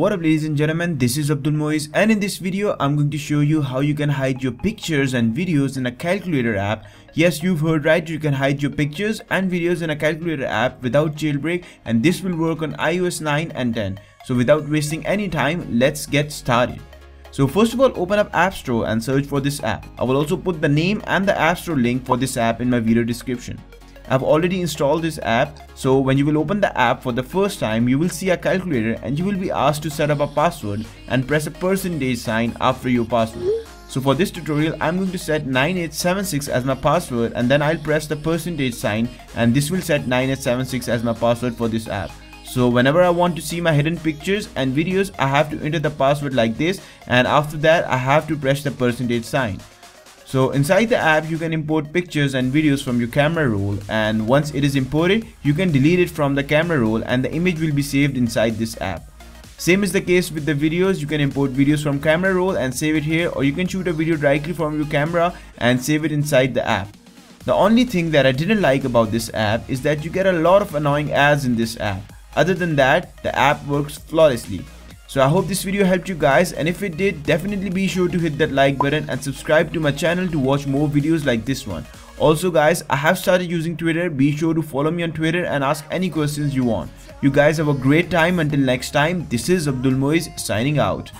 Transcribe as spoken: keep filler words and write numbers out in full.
What up, ladies and gentlemen, this is Abdul Moiz, and in this video I'm going to show you how you can hide your pictures and videos in a calculator app. Yes, you've heard right, you can hide your pictures and videos in a calculator app without jailbreak, and this will work on i O S nine and ten. So without wasting any time, let's get started. So first of all, open up App Store and search for this app. I will also put the name and the App Store link for this app in my video description. I've already installed this app, so when you will open the app for the first time, you will see a calculator and you will be asked to set up a password and press a percentage sign after your password. So for this tutorial, I'm going to set nine eight seven six as my password, and then I'll press the percentage sign, and this will set nine eight seven six as my password for this app. So whenever I want to see my hidden pictures and videos, I have to enter the password like this, and after that I have to press the percentage sign. So inside the app, you can import pictures and videos from your camera roll, and once it is imported, you can delete it from the camera roll and the image will be saved inside this app. Same is the case with the videos. You can import videos from camera roll and save it here, or you can shoot a video directly from your camera and save it inside the app. The only thing that I didn't like about this app is that you get a lot of annoying ads in this app. Other than that, the app works flawlessly. So I hope this video helped you guys, and if it did, definitely be sure to hit that like button and subscribe to my channel to watch more videos like this one. Also guys, I have started using Twitter. Be sure to follow me on Twitter and ask any questions you want. You guys have a great time. Until next time, this is Abdul Moiz signing out.